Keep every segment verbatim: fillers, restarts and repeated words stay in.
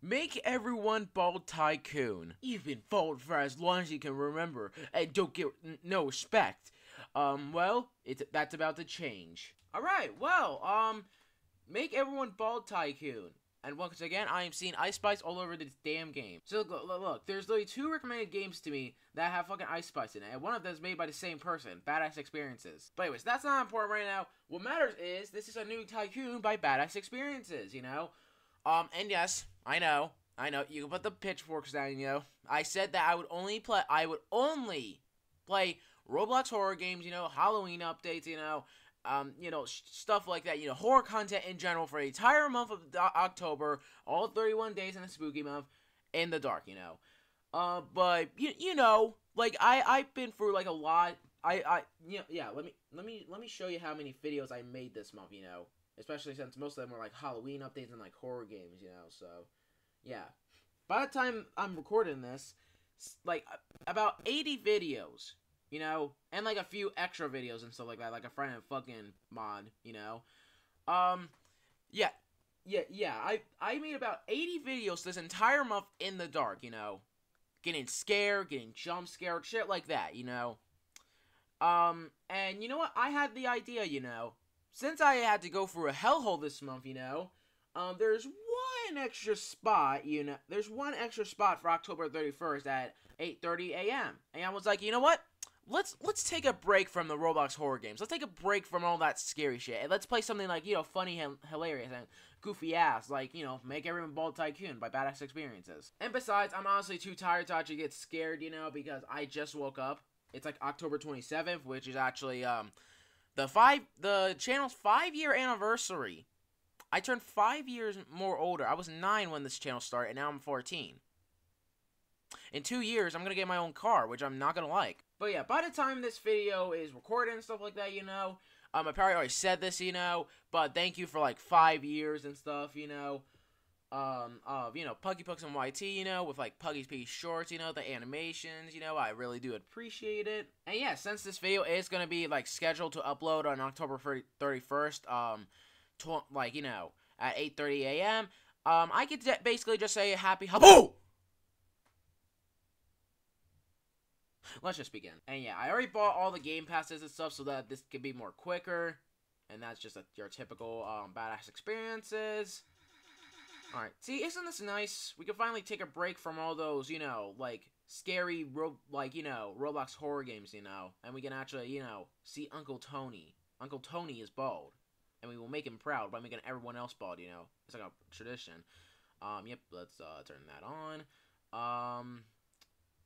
Make Everyone Bald Tycoon. You've been bald for as long as you can remember, and don't get n no respect. Um, well, it's that's about to change. Alright, well, um, Make Everyone Bald Tycoon. And once again, I am seeing ice spice all over this damn game. So look, look, look, there's literally two recommended games to me that have fucking ice spice in it, and one of them is made by the same person, Badass Experiences. But anyways, that's not important right now. What matters is this is a new tycoon by Badass Experiences, you know? Um, and yes, I know, I know, you can put the pitchforks down, you know? I said that I would only play, I would only play Roblox horror games, you know, Halloween updates, you know? Um, you know, stuff like that, you know, horror content in general for the entire month of October, all thirty-one days in a spooky month, in the dark, you know. Uh, but, you, you know, like, I, I've been through, like, a lot, I, I, you know, yeah, let me, let me, let me show you how many videos I made this month, you know, especially since most of them were, like, Halloween updates and, like, horror games, you know, so, yeah. By the time I'm recording this, like, about eighty videos, you know, and, like, a few extra videos and stuff like that, like a friend and fucking mod, you know, um, yeah, yeah, yeah, I, I made about eighty videos this entire month in the dark, you know, getting scared, getting jump scared, shit like that, you know, um, and you know what, I had the idea, you know, since I had to go through a hellhole this month, you know, um, there's one extra spot, you know, there's one extra spot for October thirty-first at eight thirty A M, and I was like, you know what? Let's let's take a break from the Roblox horror games. Let's take a break from all that scary shit. And let's play something like, you know, funny and hilarious and goofy ass. Like, you know, Make Everyone Bald Tycoon by Badass Experiences. And besides, I'm honestly too tired to actually get scared, you know, because I just woke up. It's like October twenty-seventh, which is actually um the five the channel's five-year anniversary. I turned five years more older. I was nine when this channel started, and now I'm fourteen. In two years, I'm gonna get my own car, which I'm not gonna like. But yeah, by the time this video is recorded and stuff like that, you know, um, I probably already said this, you know, but thank you for, like, five years and stuff, you know, um, of, you know, PuggyPugsonYT, you know, with, like, Puggy's P P Shorts, you know, the animations, you know, I really do appreciate it. And yeah, since this video is gonna be, like, scheduled to upload on October thirty-first, um, tw like, you know, at eight thirty A M, um, I could basically just say happy Halloween. Let's just begin. And yeah, I already bought all the game passes and stuff so that this could be more quicker. And that's just a, your typical um, Badass Experiences. Alright, see, isn't this nice? We can finally take a break from all those, you know, like, scary, ro like, you know, Roblox horror games, you know. And we can actually, you know, see Uncle Tony. Uncle Tony is bald. And we will make him proud by making everyone else bald, you know. It's like a tradition. Um, yep, let's uh, turn that on. Um...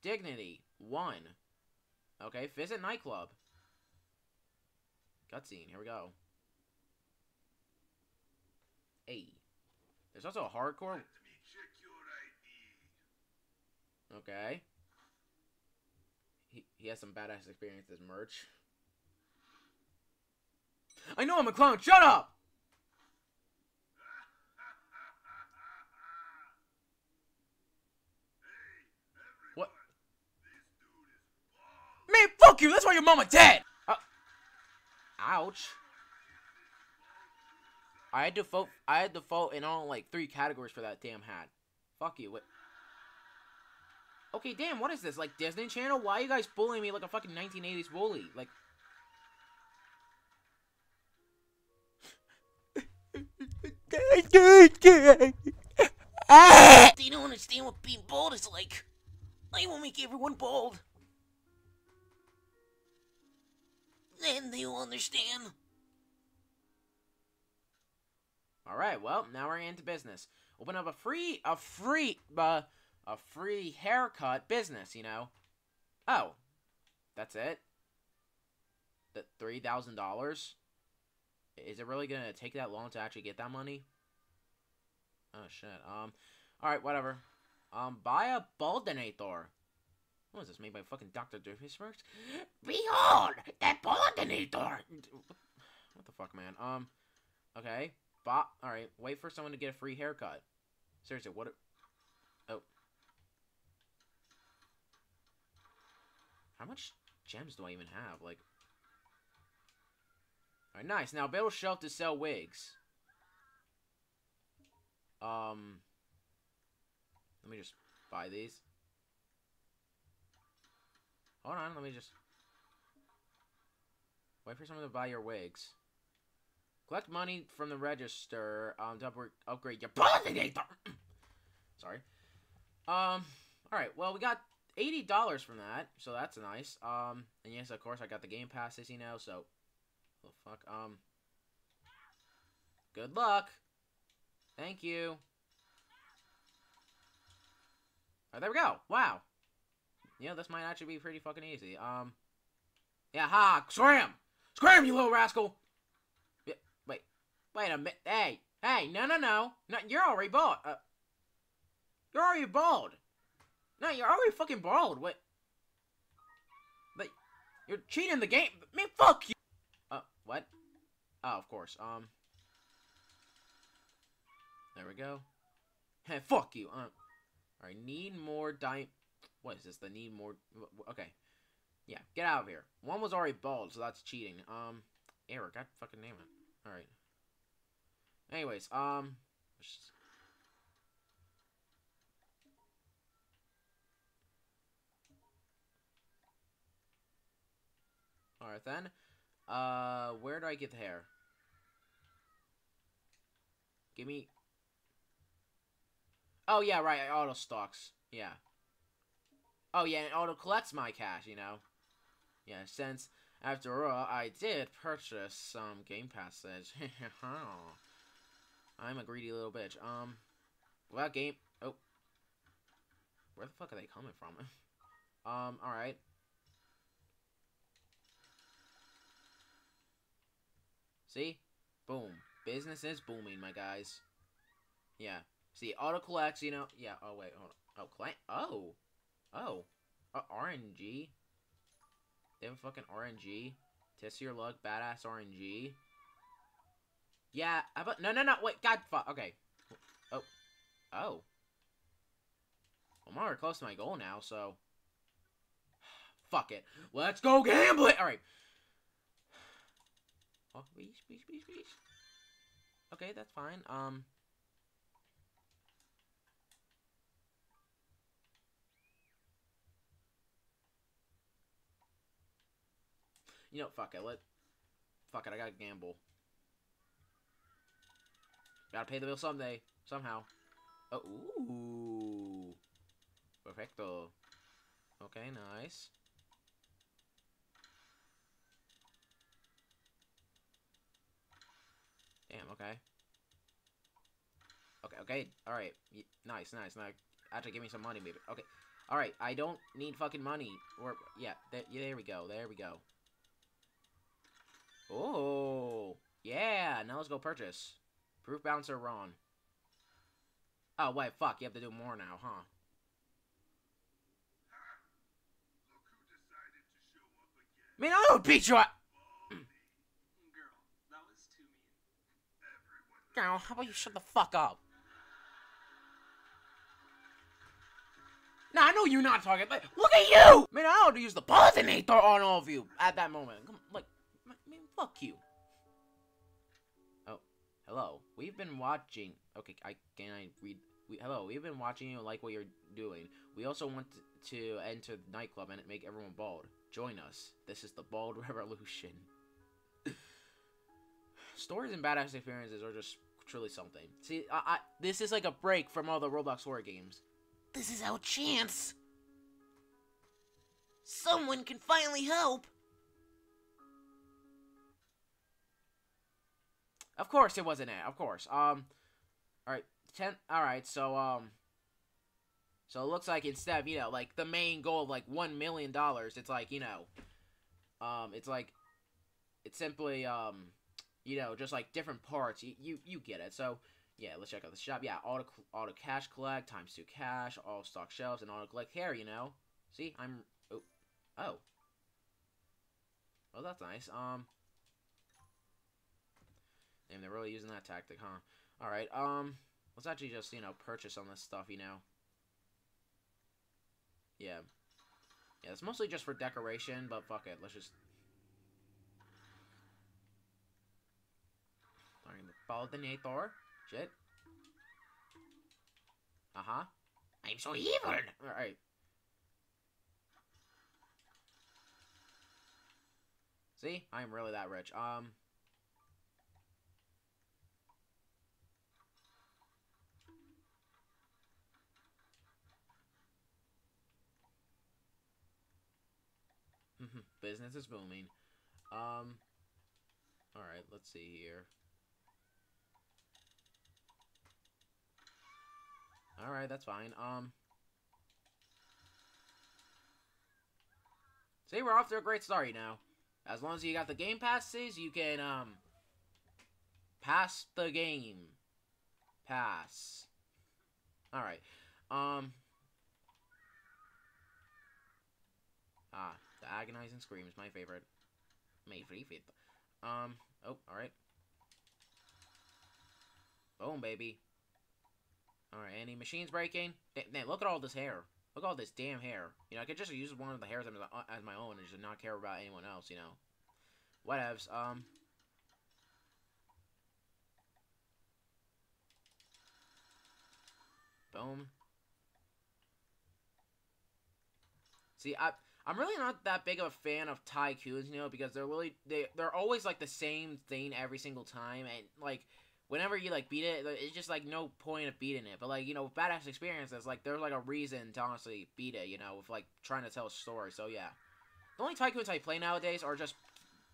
Dignity, one. Okay, visit nightclub. Cutscene, here we go. Hey. There's also a hardcore. Let me check your I D. Okay. He, he has some Badass Experiences merch. I know I'm a clown, shut up! Man, fuck you! That's why your mama dead! Uh, ouch. I had to vote I had to vote in all like three categories for that damn hat. Fuck you, what? Okay, damn, what is this? Like Disney Channel? Why are you guys bullying me like a fucking nineteen eighties bully? Like they don't understand what being bald is like. I will make everyone bald. Then they will understand. Alright, well, now we're into business. Open up a free, a free, uh, a free haircut business, you know. Oh. That's it? The three thousand dollars? Is it really gonna take that long to actually get that money? Oh, shit. Um, alright, whatever. Um, buy a Baldinator. What is this, made by fucking Doctor Doofusworks? Behold! That Baldinator! What the fuck, man? Um, okay. Bop. Alright, wait for someone to get a free haircut. Seriously, what? Oh. How much gems do I even have? Like. Alright, nice. Now, build a shelf to sell wigs. Um. me just buy these. Hold on, let me just... Wait for someone to buy your wigs. Collect money from the register um, to upgrade your Baldinator. Sorry. Um, alright, well, we got eighty dollars from that, so that's nice. Um, and yes, of course, I got the game passes, you know, so... Oh, fuck. Um, good luck. Thank you. Alright, there we go. Wow. You know, this might actually be pretty fucking easy. Um, yeah, ha! Scram! Scram, you little rascal! Yeah, wait, wait a minute. Hey, hey, no, no, no. No, you're already bald. Uh, you're already bald. No, you're already fucking bald. What? But you're cheating the game. I mean, fuck you. Uh, what? Oh, of course. Um, there we go. Hey, fuck you. Um, I need more di- What is this? The need more? Okay. Yeah, get out of here. One was already bald, so that's cheating. Um, error. God fucking name it. Alright. Anyways, um. Alright then. Uh, where do I get the hair? Give me. Oh, yeah, right. It auto stocks. Yeah. Oh, yeah, and auto collects my cash, you know. Yeah, since, after all, I did purchase some Game Passage. I'm a greedy little bitch. Um, well, game... Oh. Where the fuck are they coming from? um, alright. See? Boom. Business is booming, my guys. Yeah. See, auto collects, you know... Yeah, oh, wait, hold on. Oh, collect... Oh! Oh, uh, R N G. They have a fucking R N G. Test your luck, badass R N G. Yeah, how about no, no, no. Wait, God, fuck. Okay. Oh, oh. I'm already close to my goal now, so fuck it. Let's go gamble it. All right. Oh, please, please, please, please. Okay, that's fine. Um. You know, fuck it, let... Fuck it, I gotta gamble. Gotta pay the bill someday. Somehow. Oh, ooh. Perfecto. Okay, nice. Damn, okay. Okay, okay, alright. Nice, nice. Now, actually, give me some money, maybe. Okay. Alright, I don't need fucking money. Or, yeah, th there we go, there we go. Oh, yeah. Now let's go purchase. Proof bouncer Ron. Oh, wait, fuck. You have to do more now, huh? Man, I don't beat you up. Girl, how about you shut the fuck up? Now, I know you're not talking, but look at you! Man, I ought to use the Baldinator on all of you at that moment. Come on, like. Fuck you. Oh, hello. We've been watching. Okay, I can I read. We, hello, we've been watching you like what you're doing. We also want to enter the nightclub and make everyone bald. Join us. This is the bald revolution. Stories and badass experiences are just truly something. See, I, I this is like a break from all the Roblox horror games. This is our chance. Someone can finally help. Of course it wasn't it, of course. Um, alright, ten, alright, so, um, so it looks like instead of, you know, like, the main goal of, like, one million dollars, it's like, you know, um, it's like, it's simply, um, you know, just, like, different parts, you, you, you get it, so, yeah, let's check out the shop, yeah, auto, auto cash collect, times two cash, all stock shelves, and auto collect hair, you know, see, I'm, oh, oh, well, that's nice, um, damn, they're really using that tactic, huh? Alright, um, let's actually just, you know, purchase on this stuff, you know? Yeah. Yeah, it's mostly just for decoration, but fuck it, let's just... Learning the Baldinator. Shit. Uh-huh. I'm so evil. Alright. See? I'm really that rich. Um. Business is booming. Um. Alright, let's see here. Alright, that's fine. Um. See, we're off to a great start now. As long as you got the game passes, you can, um, pass the game. Pass. Alright. Um. Ah, the agonizing scream is my favorite. My favorite. Um, oh, alright. Boom, baby. Alright, any machines breaking? Damn, look at all this hair. Look at all this damn hair. You know, I could just use one of the hairs as my own and just not care about anyone else, you know. Whatevs, um. Boom. See, I... I'm really not that big of a fan of tycoons, you know, because they're really, they, they're always, like, the same thing every single time, and, like, whenever you, like, beat it, it's just, like, no point of beating it, but, like, you know, with Badass Experiences, like, there's, like, a reason to honestly beat it, you know, with, like, trying to tell a story, so, yeah. The only tycoons I play nowadays are just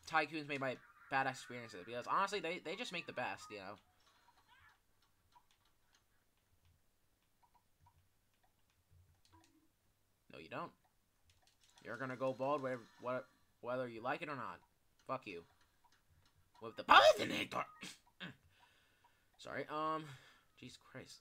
tycoons made by Badass Experiences, because, honestly, they, they just make the best, you know. No, you don't. You're gonna go bald whether, whether you like it or not. Fuck you. With the Baldinator. Sorry, um... Jesus Christ.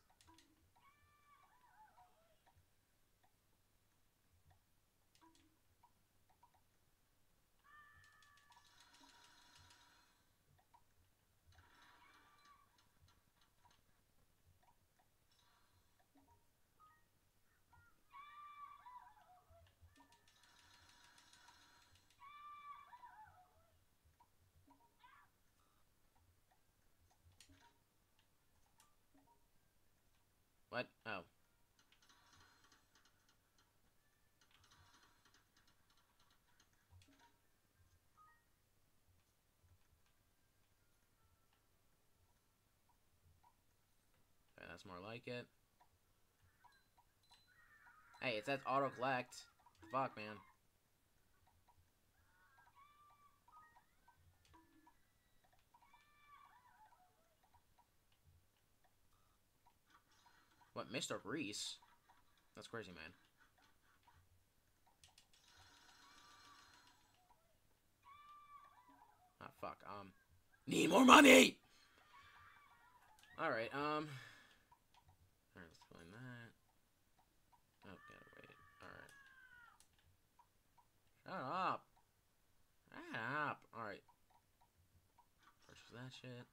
What? Oh. Okay, that's more like it. Hey, it says auto collect. Fuck, man. What, Mister Reese? That's crazy, man. Ah, fuck. Um, need more money! Alright, um... Alright, let's find that. Okay, wait. Alright. Shut up! Shut up! Alright. Purchase that shit.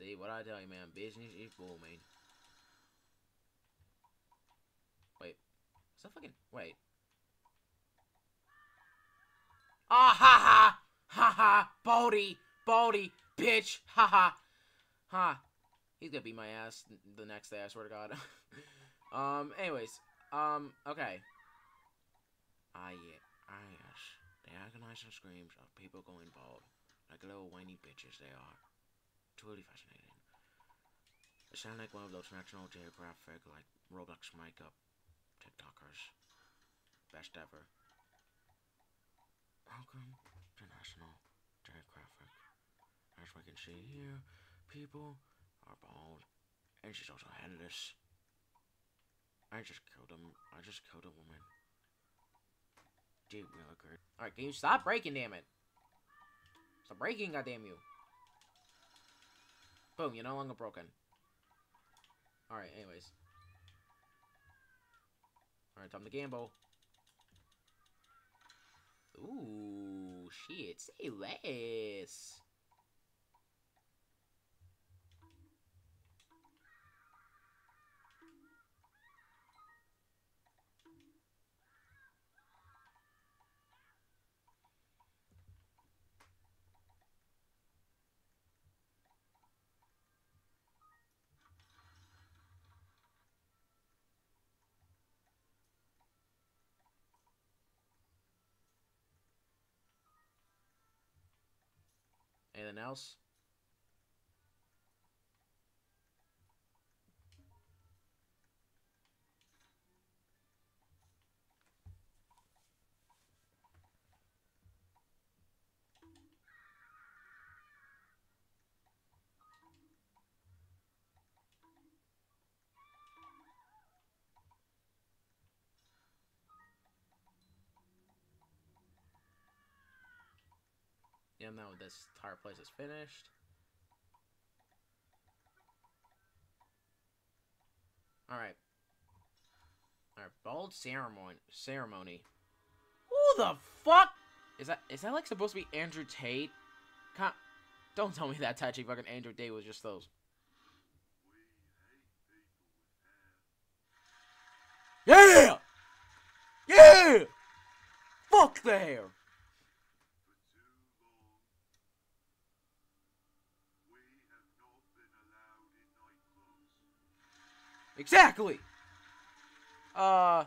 See, what I tell you, man, business is booming. Wait. Is that fucking... Wait. Ah, ha, ha! Ha, ha! Baldy! Baldy! Bitch! Ha, ha! Ha. He's gonna beat my ass the next day, I swear to God. um, anyways. Um, okay. Ah, yeah. Ah, yes. The agonizing screams of people going bald. Like little whiny bitches they are. Totally fascinating. They sound like one of those National Geographic, like, Roblox makeup TikTokers. Best ever. Welcome to National Geographic. As we can see here, people are bald. And she's also headless. I just killed him. I just killed a woman. Deep wheel occurred. Alright, can you stop breaking, damn it? Stop breaking, goddamn you. Boom, you're no longer broken. Alright, anyways. Alright, time to gamble. Ooh, shit, say less. Anything else? Yeah, now this entire place is finished. Alright. Alright, bald ceremony ceremony. Who the fuck? Is that is that like supposed to be Andrew Tate? Can't, don't tell me that touchy fucking Andrew Tate was just those. Yeah! Yeah! Fuck the hair! Exactly! Uh...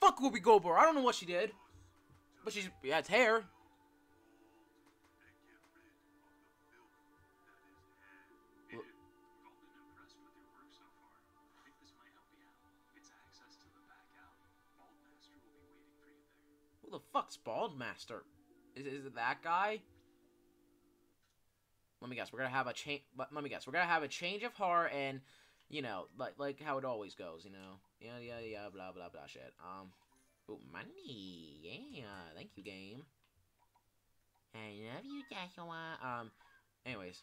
Fuck Whoopi Goldberg. I don't know what she did. But she's... Yeah, it's hair. Who the fuck's Bald Master? Is, is it that guy? Let me guess. We're gonna have a change. Let me guess. We're gonna have a change of heart, and you know, like like how it always goes. You know, yeah, yeah, yeah, blah, blah, blah, shit. Um, ooh, money. Yeah, thank you, game. I love you, Joshua. Um, anyways,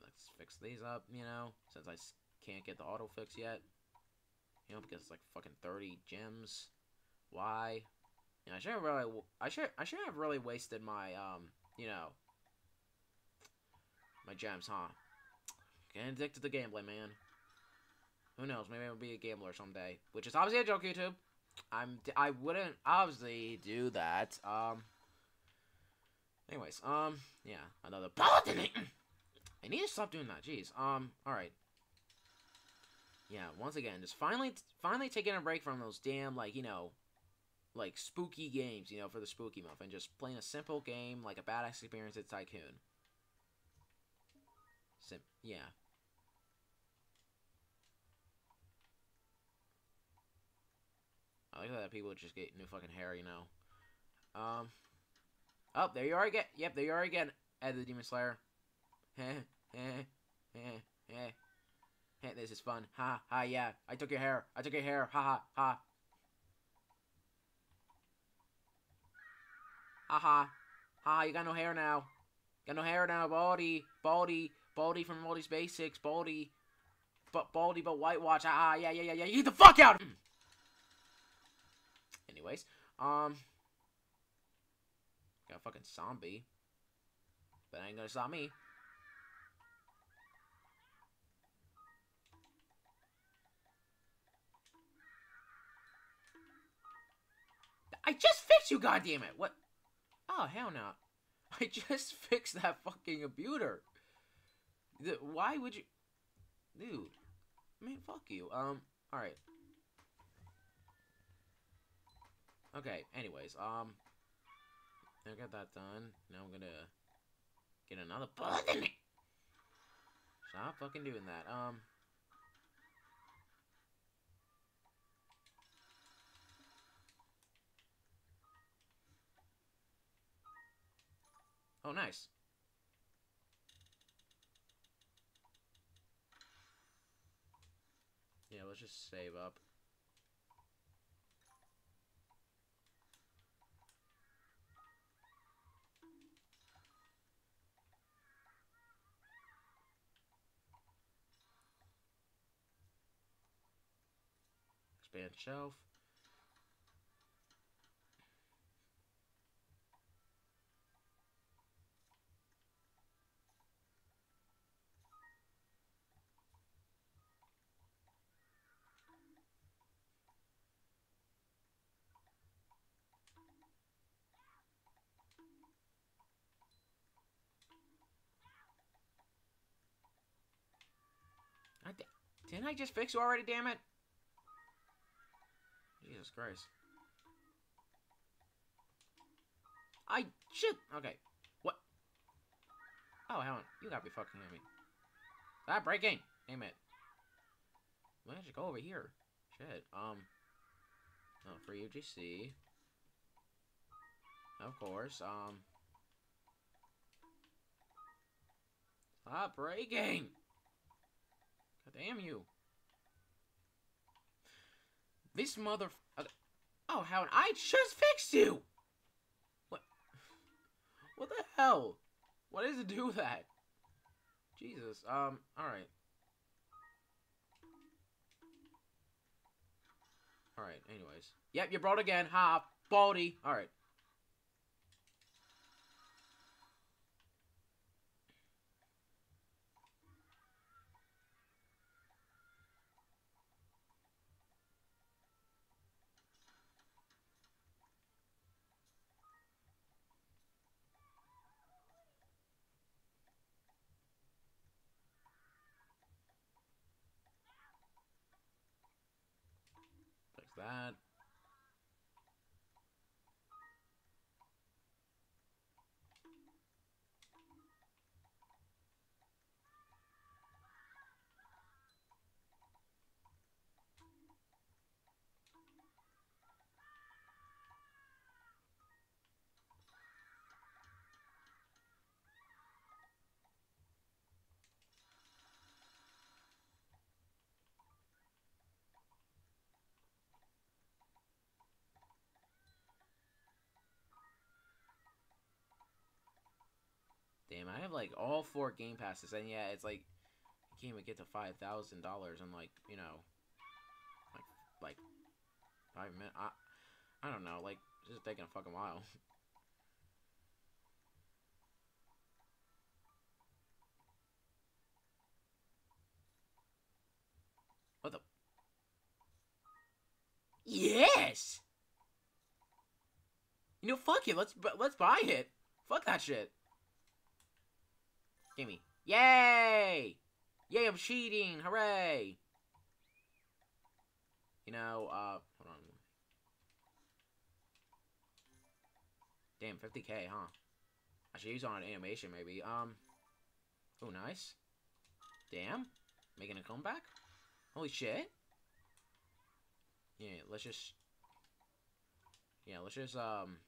let's fix these up. You know, since I can't get the auto fix yet. You know, because it's like fucking thirty gems. Why? You know, I should have really. I should. I should have really wasted my um. You know. My gems, huh? Getting addicted to gambling, man. Who knows? Maybe I'll be a gambler someday. Which is obviously a joke, YouTube. I'm. I wouldn't obviously do that. Um. Anyways, um, yeah, another Baldinator. I need to stop doing that. Jeez. Um. All right. Yeah. Once again, just finally, finally taking a break from those damn, like, you know, like spooky games, you know, for the spooky month, and just playing a simple game like a Badass Experiences Tycoon. Sim, yeah. I like that people just get new fucking hair, you know. Um. Oh, there you are again. Yep, there you are again. At the Demon Slayer. Heh, heh, heh, heh. Heh, this is fun. Ha, ha, yeah. I took your hair. I took your hair. Ha, ha, ha. Haha. Ha, you got no hair now. Got no hair now, Baldy. Baldy. Baldy from Baldy's Basics. Baldy. But Baldy, but Whitewash. Haha, yeah, yeah, yeah, yeah. You get the fuck out! Anyways. Um. Got a fucking zombie. But I ain't gonna stop me. I just fixed you, goddammit! What? Oh, hell no. I just fixed that fucking computer. The, why would you... Dude. Man, fuck you. Um, alright. Okay, anyways, um... I got that done. Now I'm gonna... get another button. Stop fucking doing that. Um... Oh, nice. Yeah, let's just save up. Expand shelf. Didn't I just fix you already, damn it? Jesus Christ. I shit. Okay. What? Oh, hell on. You gotta be fucking with me. Stop breaking. Damn it. Why don't you go over here? Shit. Um. Oh, for U G C. Of course. Um. Stop breaking. God damn you. This mother. Oh, how I just fixed you! What? What the hell? What does it do that? Jesus. Um. All right. All right. Anyways. Yep. You brought again. Ha. Baldy. All right. That. Damn, I have, like, all four game passes, and yeah, it's, like, I can't even get to five thousand dollars in, like, you know, like, like, five minutes, I, I don't know, like, it's just taking a fucking while. What the? Yes! You know, fuck it, let's, let's buy it. Fuck that shit. Gimme. Yay! Yay, I'm cheating! Hooray! You know, uh, hold on. Damn, fifty K, huh? I should use it on animation, maybe. Um, oh, nice. Damn. Making a comeback? Holy shit. Yeah, let's just... Yeah, let's just, um...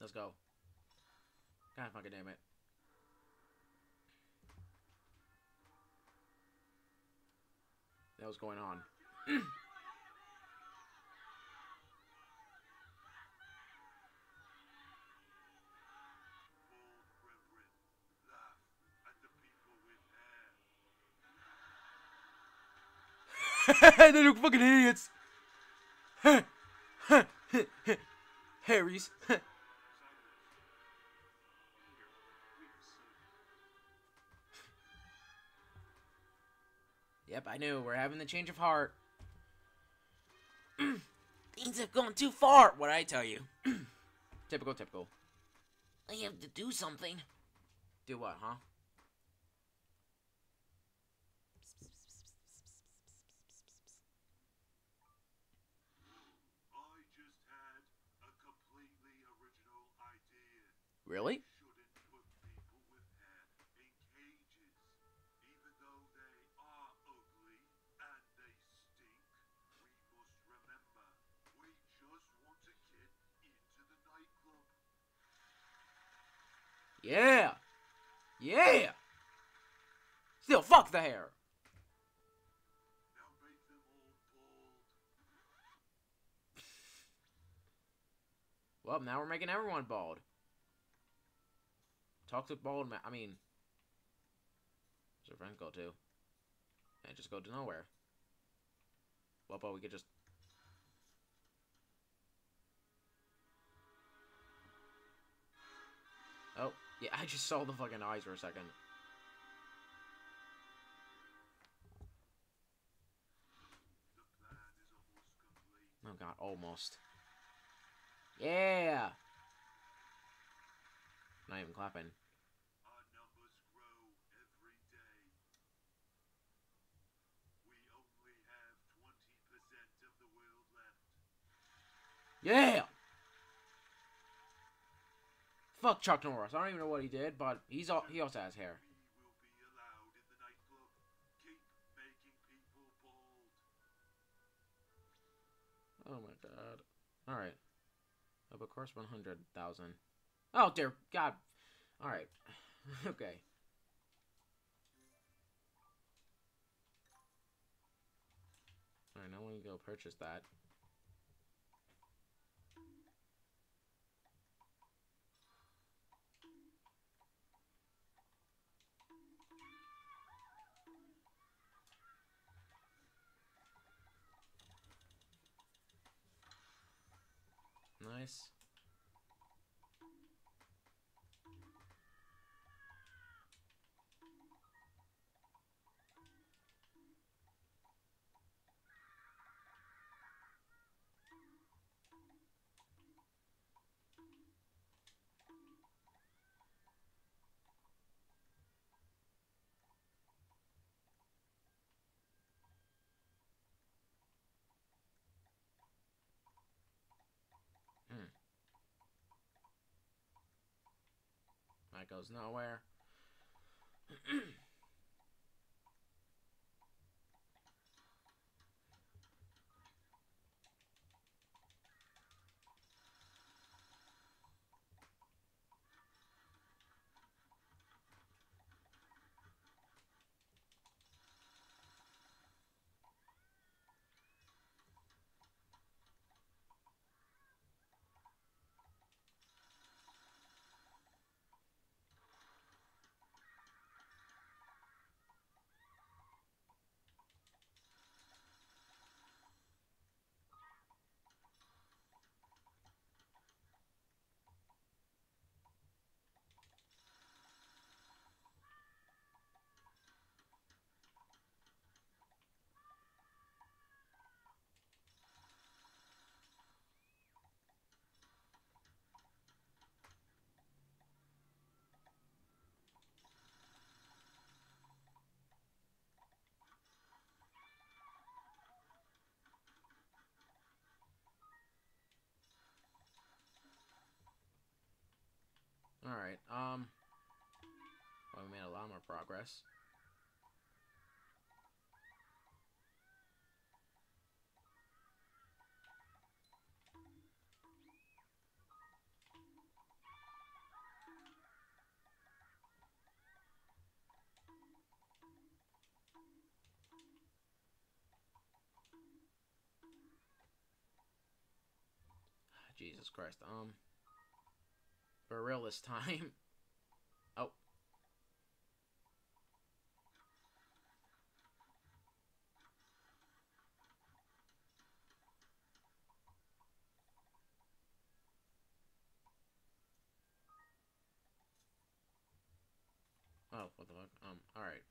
Let's go. God fucking damn it. that was going on. They look fucking idiots. Harry's. Yep, I knew. We're having the change of heart. Things have gone too far, what I tell you. Typical, typical. I have to do something. Do what, huh? Really? Yeah! Yeah! Still, fuck the hair! Now make them all bald. Well, now we're making everyone bald. Talk to bald man. I mean, where's our friend go to? And just go to nowhere. Well, but we could just. Oh, yeah, I just saw the fucking eyes for a second. Oh god, almost. Yeah! Not even clapping. Our numbers grow every day. We only have twenty percent of the world left. Yeah! Fuck Chuck Norris. I don't even know what he did, but he's all, he also has hair. We will be allowed in the nightclub. Keep making people bald. Oh my god. Alright. Up of course one hundred thousand. Oh dear god. Alright. Okay. Alright, now we go purchase that. Nice. That goes nowhere. Alright, um, well, we made a lot more progress. Jesus Christ. Um, for real this time. Oh. Oh, what the fuck? Um, alright.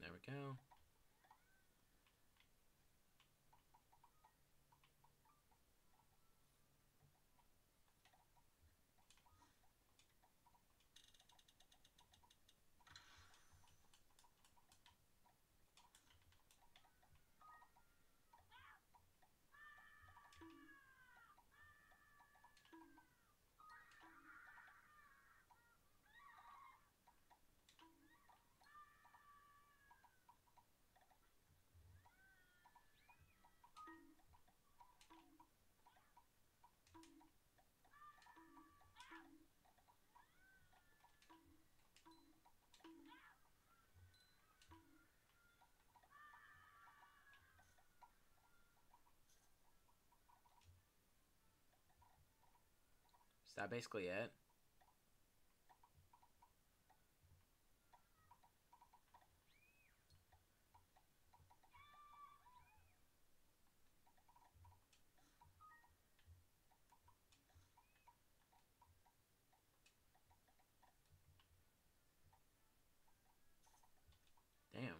There we go. Is that basically it? Damn.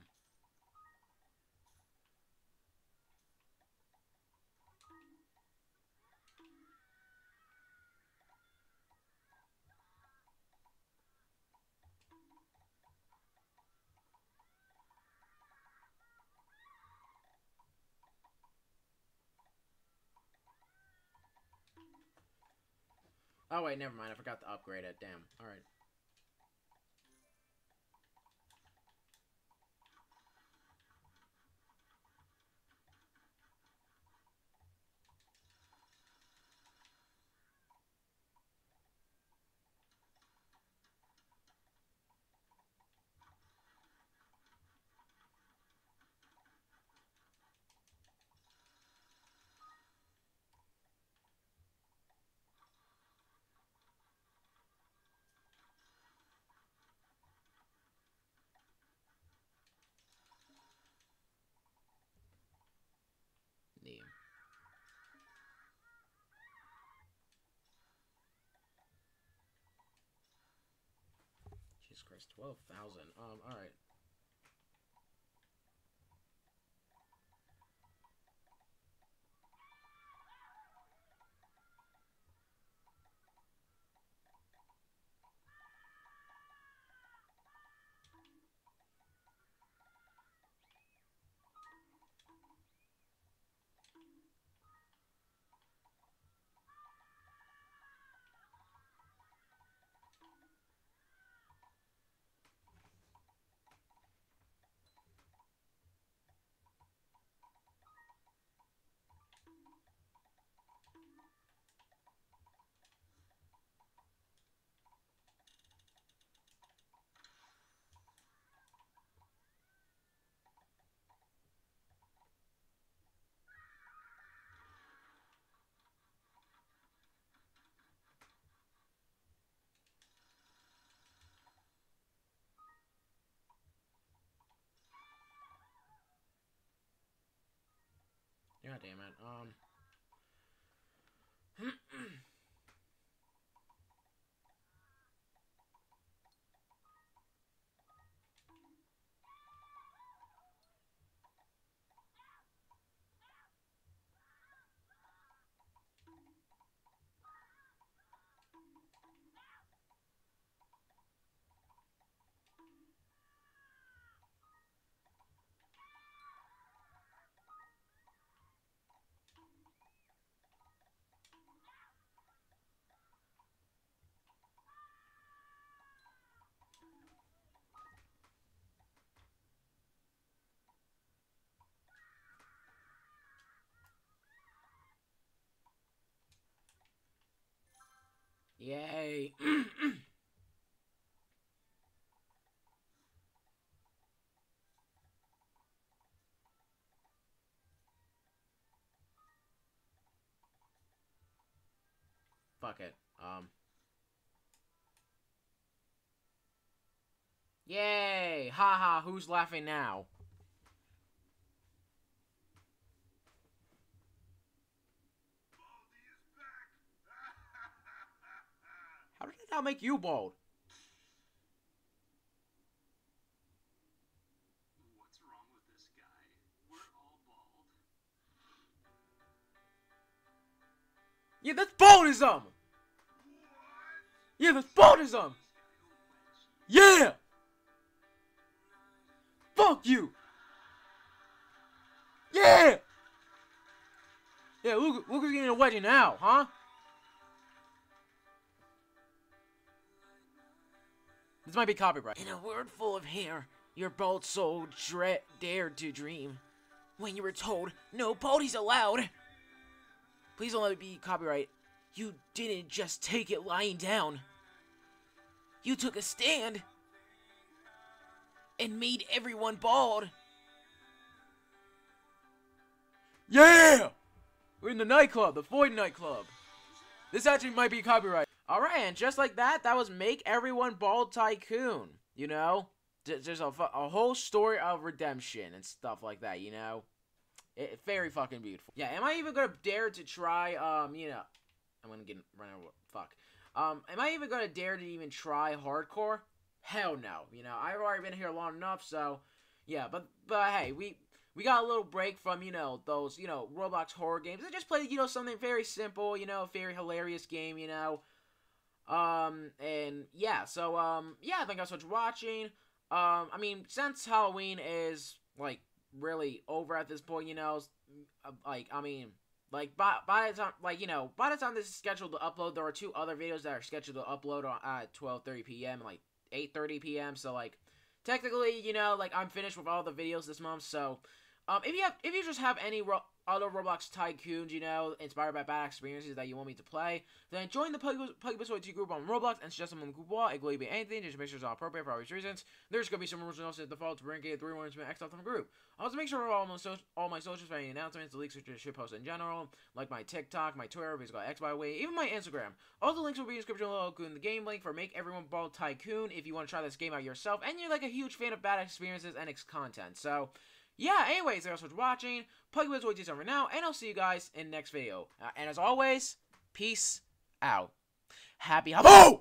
Oh wait, never mind. I forgot to upgrade it. Damn. All right. Name. Jesus Christ, twelve thousand. Um, all right. God damn it. Um. Yay. Fuck it. Um. Yay! Haha, ha, who's laughing now? Baldi is back. How did that make you bald? What's wrong with this guy? We're all bald. Yeah, that's baldism! Yeah, that's baldism! Yeah! Fuck you! Yeah! Yeah, look, look who's getting a wedgie now, huh? This might be copyright. In a world full of hair, your bald soul dre dared to dream. When you were told, no baldies allowed. Please don't let it be copyright. You didn't just take it lying down. You took a stand and made everyone bald. Yeah! We're in the nightclub, the Floyd nightclub. This actually might be copyright. Alright, and just like that, that was Make Everyone Bald Tycoon. You know? There's a, a whole story of redemption and stuff like that, you know? It, very fucking beautiful. Yeah, am I even gonna dare to try, um, you know... I'm gonna get run out of fuck. Um, am I even gonna dare to even try hardcore? Hell no. You know, I've already been here long enough, so yeah. But but hey, we we got a little break from you know those you know Roblox horror games. I just played you know something very simple, you know, very hilarious game, you know. Um and yeah, so um yeah, thank you guys so much for watching. Um, I mean, since Halloween is like really over at this point, you know, like I mean. Like by by the time like you know by the time this is scheduled to upload, there are two other videos that are scheduled to upload on at twelve thirty p m and like eight thirty p m So like technically, you know, like I'm finished with all the videos this month. So um, if you have if you just have any ro other Roblox tycoons, you know, inspired by Badass Experiences that you want me to play, then join the PuggyPugsonYT group on Roblox and suggest them on the group wall. It will be anything. Just make sure it's all appropriate for obvious reasons. There's gonna be some rules and also default to bring a three one X off the group. Also, make sure to follow so all my socials for any announcements, the leaks, or just shit posts in general, like my TikTok, my Twitter, basically X by the way, even my Instagram. All the links will be in the description below, including the game link for Make Everyone Bald Tycoon if you want to try this game out yourself, and you're like a huge fan of Badass Experiences and its content. So, yeah, anyways, thank you guys so much for watching. PuggyPugsonYT over now, and I'll see you guys in the next video. Uh, and as always, peace out. Happy Halloween!